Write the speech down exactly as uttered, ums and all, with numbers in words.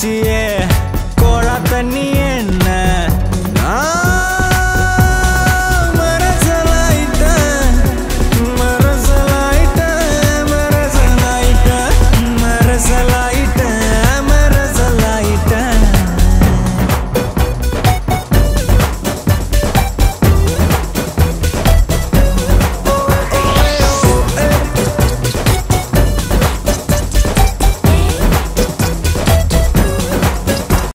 ஆச்சியே.